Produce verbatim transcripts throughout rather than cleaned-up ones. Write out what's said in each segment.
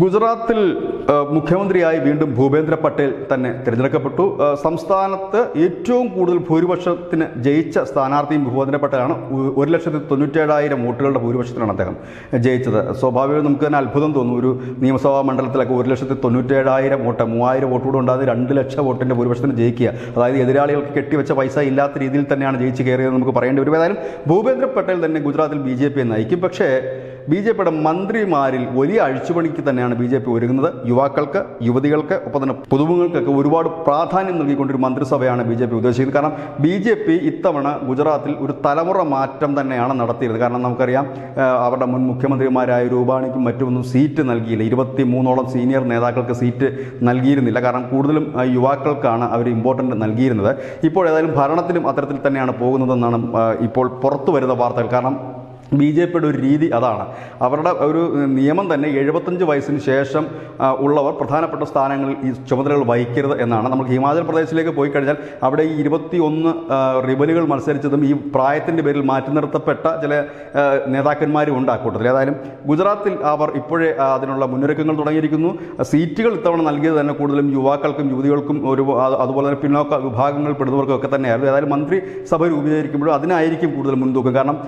ഗുജറാത്തിൽ മുഖ്യമന്ത്രിയായി വീണ്ടും ഭൂപേന്ദ്ര പട്ടേൽ തന്നെ തിരഞ്ഞെടുക്കപ്പെട്ടു. സംസ്ഥാനത്ത് ഏറ്റവും കൂടുതൽ ഭൂരിപക്ഷത്തിന് ജയിച്ച സ്ഥാനാർത്ഥിയും ഭൂപേന്ദ്ര പട്ടേലാണ്. ഒരു ലക്ഷത്തി തൊണ്ണൂറ്റേഴായിരം വോട്ടുകളുടെ ഭൂരിപക്ഷത്തിലാണ് അദ്ദേഹം ജയിച്ചത്. സ്വാഭാവികം നമുക്ക് തന്നെ അത്ഭുതം തോന്നും, ഒരു നിയമസഭാ മണ്ഡലത്തിലൊക്കെ ഒരു ലക്ഷത്തി തൊണ്ണൂറ്റേഴായിരം വോട്ട്, മൂവായിരം വോട്ട് കൂടെ ഉണ്ടാകുന്ന രണ്ട് ലക്ഷം വോട്ടിൻ്റെ ഭൂരിപക്ഷത്തിന് ജയിക്കുക, അതായത് എതിരാളികൾക്ക് കെട്ടിവെച്ച പൈസ ഇല്ലാത്ത രീതിയിൽ തന്നെയാണ് ജയിച്ച് കയറിയത് നമുക്ക് പറയേണ്ടി വരും. ഏതായാലും ഭൂപേന്ദ്ര പട്ടേൽ തന്നെ ഗുജറാത്തിൽ ബി ജെ പിയെ നയിക്കും. പക്ഷേ ബി ജെ പിയുടെ മന്ത്രിമാരിൽ വലിയ അഴിച്ചുപണിക്ക് തന്നെയാണ് ബി ജെ പി ഒരുങ്ങുന്നത്. യുവാക്കൾക്ക്, യുവതികൾക്ക്, ഒപ്പം തന്നെ പുതുമുഖങ്ങൾക്കൊക്കെ ഒരുപാട് പ്രാധാന്യം നൽകിക്കൊണ്ടൊരു മന്ത്രിസഭയാണ് ബി ജെ പി ഉദ്ദേശിക്കുന്നത്. കാരണം ബി ജെ പി ഇത്തവണ ഗുജറാത്തിൽ ഒരു തലമുറ മാറ്റം തന്നെയാണ് നടത്തിയത്. കാരണം നമുക്കറിയാം, അവരുടെ മുൻ മുഖ്യമന്ത്രിമാരായ രൂപാണിക്കും മറ്റുമൊന്നും സീറ്റ് നൽകിയില്ല. ഇരുപത്തി മൂന്നോളം സീനിയർ നേതാക്കൾക്ക് സീറ്റ് നൽകിയിരുന്നില്ല. കാരണം കൂടുതലും യുവാക്കൾക്കാണ് അവർ ഇമ്പോർട്ടൻ്റ് നൽകിയിരുന്നത്. ഇപ്പോൾ ഏതായാലും ഭരണത്തിലും അത്തരത്തിൽ തന്നെയാണ് പോകുന്നതെന്നാണ് ഇപ്പോൾ പുറത്തു വരുന്ന വാർത്തകൾ. കാരണം ബി ജെ പിയുടെ ഒരു രീതി അതാണ്. അവരുടെ ഒരു നിയമം തന്നെ എഴുപത്തഞ്ച് വയസ്സിന് ശേഷം ഉള്ളവർ പ്രധാനപ്പെട്ട സ്ഥാനങ്ങളിൽ ഈ ചുമതലകൾ വഹിക്കരുത് എന്നാണ്. നമ്മൾ ഹിമാചൽ പ്രദേശിലേക്ക് പോയി കഴിഞ്ഞാൽ അവിടെ ഈ ഇരുപത്തി ഒന്ന് റിബലുകൾ മത്സരിച്ചതും ഈ പ്രായത്തിൻ്റെ പേരിൽ മാറ്റി നിർത്തപ്പെട്ട ചില നേതാക്കന്മാരും ഉണ്ട് ആ കൂട്ടത്തിൽ. ഏതായാലും ഗുജറാത്തിൽ അവർ ഇപ്പോഴേ അതിനുള്ള മുന്നൊരുക്കങ്ങൾ തുടങ്ങിയിരിക്കുന്നു. സീറ്റുകൾ ഇത്തവണ നൽകിയത് തന്നെ കൂടുതലും യുവാക്കൾക്കും യുവതികൾക്കും ഒരു അതുപോലെ തന്നെ പിന്നോക്ക വിഭാഗങ്ങളിൽ പെടുന്നവർക്കൊക്കെ തന്നെയായിരുന്നു. ഏതായാലും മന്ത്രിസഭ രൂപീകരിക്കുമ്പോഴും അതിനായിരിക്കും കൂടുതൽ മുൻതൂക്കം. കാരണം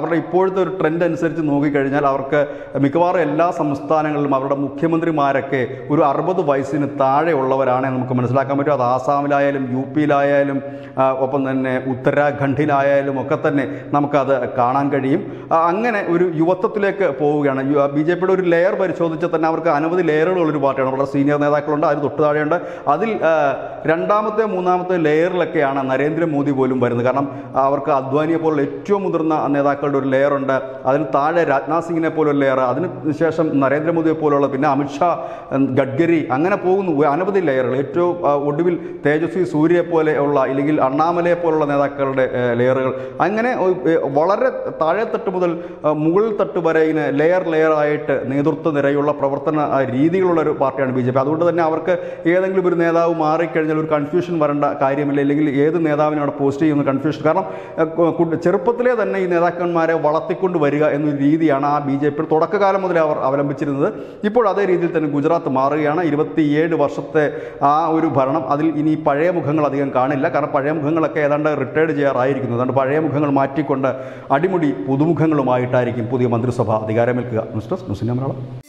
അവരുടെ ഇപ്പോഴത്തെ ഒരു ട്രെൻഡ് അനുസരിച്ച് നോക്കിക്കഴിഞ്ഞാൽ അവർക്ക് മിക്കവാറും എല്ലാ സംസ്ഥാനങ്ങളിലും അവരുടെ മുഖ്യമന്ത്രിമാരൊക്കെ ഒരു അറുപത് വയസ്സിന് താഴെ ഉള്ളവരാണ് നമുക്ക് മനസ്സിലാക്കാൻ പറ്റും. അത് ആസാമിലായാലും യു പിയിലായാലും ഒപ്പം തന്നെ ഉത്തരാഖണ്ഡിലായാലും ഒക്കെ തന്നെ നമുക്കത് കാണാൻ കഴിയും. അങ്ങനെ ഒരു യുവത്വത്തിലേക്ക് പോവുകയാണ്. ബി ജെ പിയുടെ ഒരു ലെയർ പരിശോധിച്ചാൽ തന്നെ അവർക്ക് അനവധി ലെയറുകളുള്ളൊരു പാർട്ടിയാണ്. അവരുടെ സീനിയർ നേതാക്കളുണ്ട്, അതിന് തൊട്ട് താഴെയുണ്ട്. അതിൽ രണ്ടാമത്തെ മൂന്നാമത്തെ ലെയറിലൊക്കെയാണ് നരേന്ദ്രമോദി പോലും വരുന്നത്. കാരണം അവർക്ക് അദ്വാനിയെ പോലുള്ള ഏറ്റവും മുതിർന്ന നേതാക്കളുടെ ഒരു ലെയറുണ്ട്. അതിന് താഴെ രാജ്നാഥ് സിംഗിനെ പോലുള്ള ലെയർ, അതിനുശേഷം നരേന്ദ്രമോദിയെ പോലുള്ള, പിന്നെ അമിത്ഷാ, ഗഡ്കരി, അങ്ങനെ പോകുന്നു അനവധി ലെയറുകൾ. ഏറ്റവും ഒടുവിൽ തേജസ്വി സൂര്യയെ പോലെയുള്ള അല്ലെങ്കിൽ അണ്ണാമലയെ പോലുള്ള നേതാക്കളുടെ ലെയറുകൾ. അങ്ങനെ വളരെ താഴെ തട്ട് മുതൽ മുകളിൽ തട്ട് വരെ ഇങ്ങനെ ലെയർ ലെയറായിട്ട് നേതൃത്വ നിരയുള്ള പ്രവർത്തന രീതികളുള്ള ഒരു പാർട്ടിയാണ് ബി ജെ പി. അതുകൊണ്ട് തന്നെ അവർക്ക് ഏതെങ്കിലും ഒരു നേതാവ് മാറിക്കഴിഞ്ഞാൽ ഒരു കൺഫ്യൂഷൻ വരേണ്ട കാര്യമില്ല. അല്ലെങ്കിൽ ഏത് നേതാവിനെ അവിടെ പോസ്റ്റ് ചെയ്യുന്ന കൺഫ്യൂഷൻ. കാരണം ചെറുപ്പത്തിലെ തന്നെ ഈ നേതാക്കന്മാരെ വളർത്തി കൊണ്ട് വരിക എന്നൊരു രീതിയാണ് ആ ബി ജെ പി തുടക്കകാലം മുതലേ അവർ അവലംബിച്ചിരുന്നത്. ഇപ്പോൾ അതേ രീതിയിൽ തന്നെ ഗുജറാത്ത് മാറുകയാണ്. ഇരുപത്തിയേഴ് വർഷത്തെ ആ ഒരു ഭരണം, അതിൽ ഇനി പഴയ മുഖങ്ങൾ അധികം കാണില്ല. കാരണം പഴയ മുഖങ്ങളൊക്കെ ഏതാണ്ട് റിട്ടയർഡ് ചെയ്യാറായിരിക്കുന്നു. അതുകൊണ്ട് പഴയ മുഖങ്ങൾ മാറ്റിക്കൊണ്ട് അടിമുടി പുതുമുഖങ്ങളുമായിട്ടായിരിക്കും പുതിയ മന്ത്രിസഭ അധികാരമേൽക്കുക. Mister news Malayalam.